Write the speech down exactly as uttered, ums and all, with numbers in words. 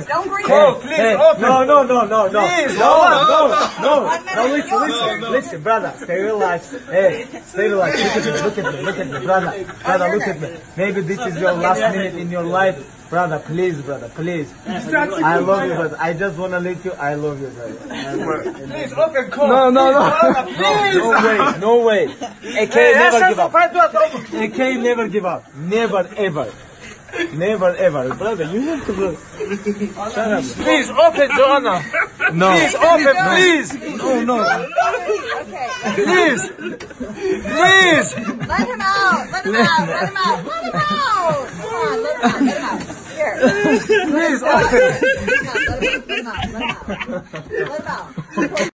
Don't breathe. Oh, please, hey, open. No, no, no, no, no. Please, no, open. no, no, no. No, listen, listen, no, no. listen, brother. Stay relaxed. Hey, stay relaxed. Look at me, look at me, look at me, brother. Brother, look at me. Maybe this is your last minute in your life. Brother, please, brother, please. I love you, brother. I just want to let you, I love you, brother. Please, open, call. No, no, no. Please. No, no way, no way. A K never give up. A K never give up. Never, ever. Never ever, brother. You have to go. Shut up. Please open, Joanna. No. Please open, no. please. No, no. Okay. Please, please. Let him out. Let him out. Let him out. Let him out. Come on, let him out. Let him out. Here. Please open. Let him out. Let him out. Let him out. Let him out. Let him out.